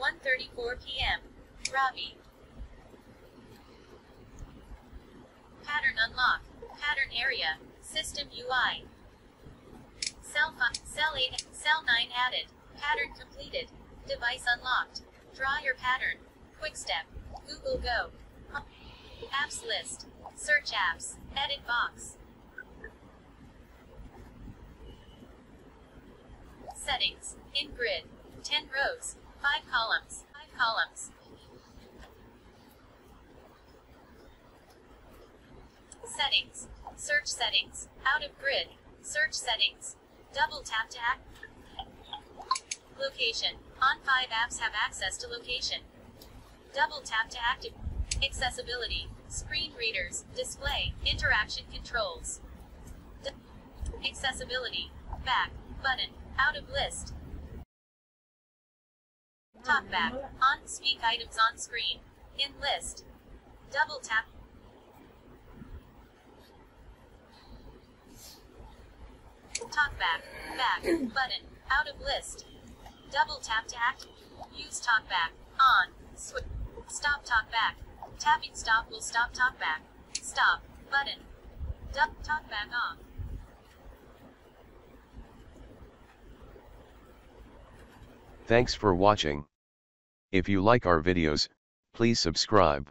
1:34 p.m. Ravi. Pattern unlock. Pattern area. System UI. Cell 5, cell 8, cell 9 added. Pattern completed. Device unlocked. Draw your pattern. Quick step. Google Go. Apps list. Search apps. Edit box. Settings. In grid. 10 rows. 5 columns. 5 columns. Settings. Search settings. Out of grid. Search settings. Double tap to act. Location. On 5 apps have access to location. Double tap to active. Accessibility. Screen readers. Display. Interaction controls. Accessibility. Back. Button. Out of list. Talkback. On. Speak items on screen. In list. Double tap. Talkback. Back. Button. Out of list. Double tap to act. Use talkback. On. Switch. Stop talkback. Tapping stop will stop talkback. Stop. Button. Talkback off. Thanks for watching. If you like our videos, please subscribe.